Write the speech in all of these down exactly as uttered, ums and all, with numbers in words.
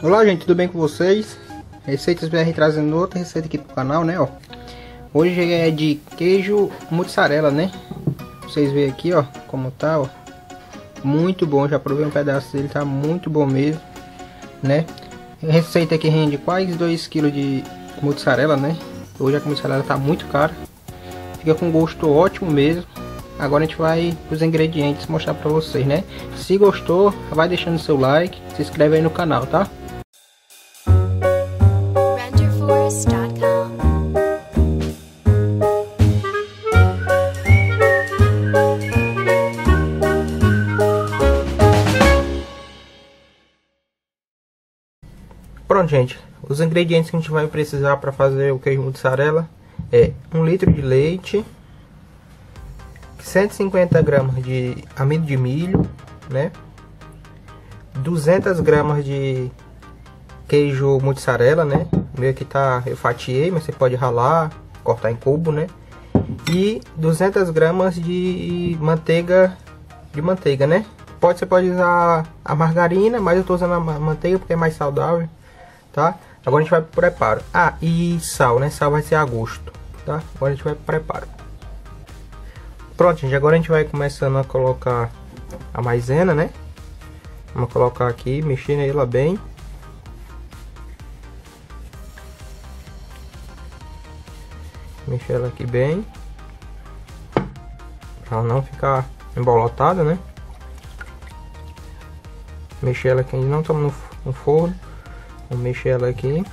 Olá gente, tudo bem com vocês? Receitas V R trazendo outra receita aqui pro canal, né, ó. Hoje é de queijo mozzarella, né? Vocês veem aqui, ó, como tá, ó. Muito bom, já provei um pedaço dele, tá muito bom mesmo, né? Receita que rende quase dois quilos de mozzarella, né? Hoje a mozzarella tá muito cara. Fica com gosto ótimo mesmo. Agora a gente vai os ingredientes mostrar pra vocês, né? Se gostou, vai deixando seu like, se inscreve aí no canal, tá? Pronto, gente, os ingredientes que a gente vai precisar para fazer o queijo mozzarella é um litro de leite, cento e cinquenta gramas de amido de milho, né? duzentas gramas de queijo mozzarella, né? O meu aqui tá, eu fatiei, mas você pode ralar, cortar em cubo, né? E duzentas gramas de manteiga, de manteiga, né? Pode, você pode usar a margarina, mas eu tô usando a manteiga porque é mais saudável, tá? Agora a gente vai pro preparo. Ah, e sal, né? Sal vai ser a gosto, tá? Agora a gente vai pro preparo. Pronto, gente. Agora a gente vai começando a colocar a maisena, né? Vamos colocar aqui, mexendo ela bem. Mexer ela aqui bem. Pra ela não ficar embolotada, né? Mexer ela aqui, não estamos no forno. Vou mexer ela aqui.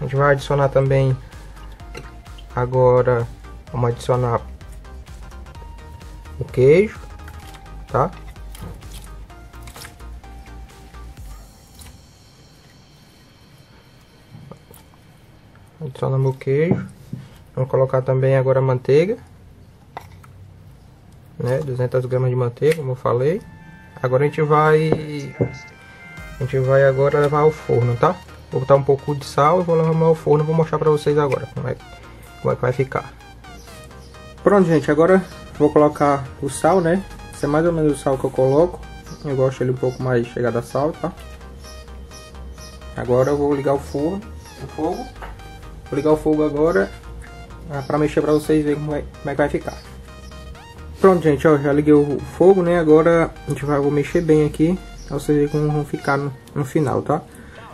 A gente vai adicionar também. Agora vamos adicionar o queijo, tá? Adicionamos o queijo. Vamos colocar também agora a manteiga, né? duzentas gramas de manteiga, como eu falei. Agora a gente vai a gente vai agora levar ao forno, tá? Vou botar um pouco de sal e vou levar ao forno, vou mostrar pra vocês agora como é, como é que vai ficar. Pronto, gente, agora vou colocar o sal, né? Esse é mais ou menos o sal que eu coloco, eu gosto ele um pouco mais chegado a sal, tá? Agora eu vou ligar o forno, o fogo, vou ligar o fogo agora pra mexer pra vocês verem como é, como é que vai ficar. Pronto, gente, ó, já liguei o fogo, né? Agora a gente vai vou mexer bem aqui pra vocês verem como vão ficar no, no final, tá?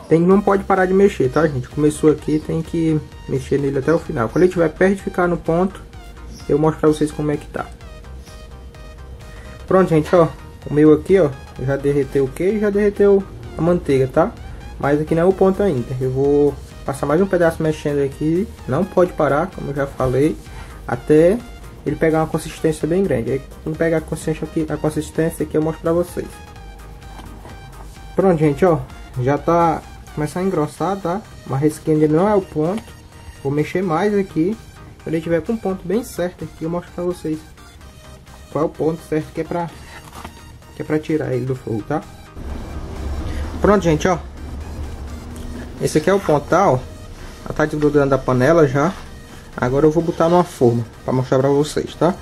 Tem, não pode parar de mexer, tá, gente? Começou aqui, tem que mexer nele até o final. Quando ele tiver perto de ficar no ponto, eu mostro pra vocês como é que tá. Pronto, gente, ó, o meu aqui, ó, já derreteu o queijo, já derreteu a manteiga, tá? Mas aqui não é o ponto ainda. Eu vou passar mais um pedaço mexendo aqui. Não pode parar, como eu já falei, até ele pegar uma consistência bem grande. Aí quando pegar a consistência aqui, a consistência aqui eu mostro pra vocês. Pronto, gente, ó, já tá começando a engrossar, tá? Mas esse aqui ainda não é o ponto. Vou mexer mais aqui. Quando ele tiver com um ponto bem certo aqui, eu mostro pra vocês qual é o ponto certo que é pra, que é pra tirar ele do fogo, tá? Pronto, gente, ó, esse aqui é o ponto, tá? Ó, já tá desgrudando da panela já. Agora eu vou botar numa forma para mostrar para vocês, tá?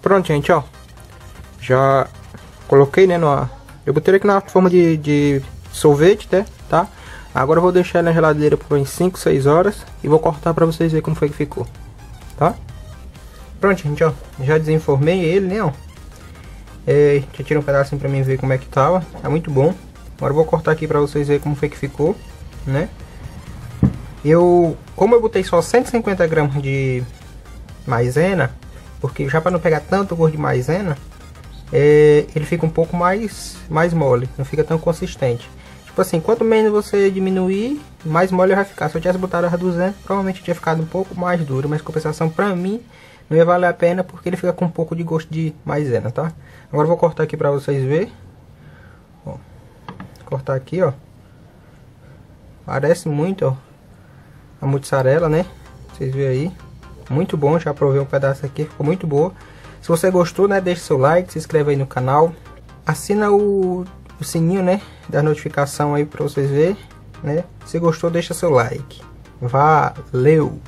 Pronto, gente, ó, já coloquei, né, numa... eu botei aqui na forma de, de sorvete, né, tá? Agora eu vou deixar na geladeira por uns cinco, seis horas e vou cortar para vocês verem como foi que ficou, tá? Pronto, gente, ó, já desenformei ele, né, ó. É, já tirei um pedacinho para mim ver como é que tava, tá muito bom. Agora eu vou cortar aqui para vocês verem como foi que ficou, né? Eu, como eu botei só cento e cinquenta gramas de maisena, porque já para não pegar tanto gosto de maisena, é, ele fica um pouco mais, mais mole, não fica tão consistente. Tipo assim, quanto menos você diminuir, mais mole vai ficar. Se eu tivesse botado as duzentas, provavelmente tinha ficado um pouco mais duro, mas compensação para mim não ia valer a pena, porque ele fica com um pouco de gosto de maisena, tá? Agora eu vou cortar aqui para vocês verem. Ó, cortar aqui, ó. Parece muito, ó, a mozzarella, né? Vocês veem aí, muito bom. Já provei um pedaço aqui, ficou muito boa. Se você gostou, né, deixa seu like, se inscreve aí no canal, assina o, o sininho, né, da notificação aí para vocês verem, né? Se gostou, deixa seu like. Valeu.